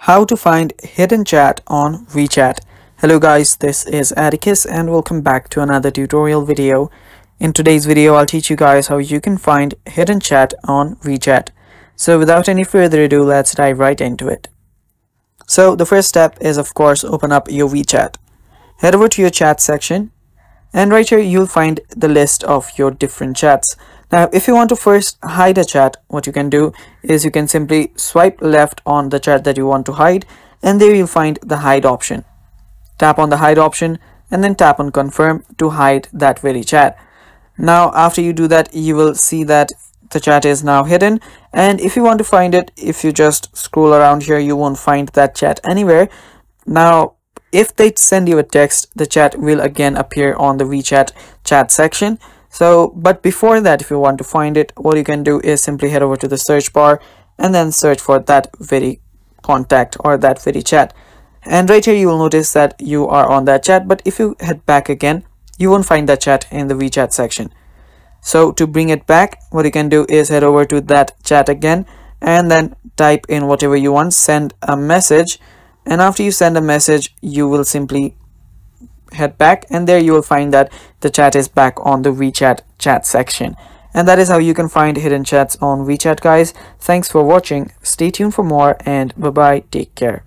How to find hidden chat on WeChat. Hello guys, this is Atticus and welcome back to another tutorial video. In today's video, I'll teach you guys how you can find hidden chat on WeChat. So without any further ado, let's dive right into it. So the first step is, of course, open up your WeChat. Head over to your chat section and right here you'll find the list of your different chats. Now, if you want to first hide a chat, what you can do is you can simply swipe left on the chat that you want to hide, and there you'll find the hide option. Tap on the hide option and then tap on confirm to hide that very chat. Now, after you do that, you will see that the chat is now hidden, and if you want to find it, if you just scroll around here, you won't find that chat anywhere. Now, if they send you a text, the chat will again appear on the WeChat chat section. So, but before that, if you want to find it, what you can do is simply head over to the search bar and then search for that very contact or that very chat. And right here, you will notice that you are on that chat. But if you head back again, you won't find that chat in the WeChat section. So to bring it back, what you can do is head over to that chat again and then type in whatever you want, send a message. And after you send a message, you will simply head back and there you will find that the chat is back on the WeChat chat section. And that is how you can find hidden chats on WeChat, guys. Thanks for watching. Stay tuned for more and bye-bye. Take care.